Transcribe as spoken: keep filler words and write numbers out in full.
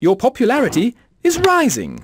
Your popularity is rising.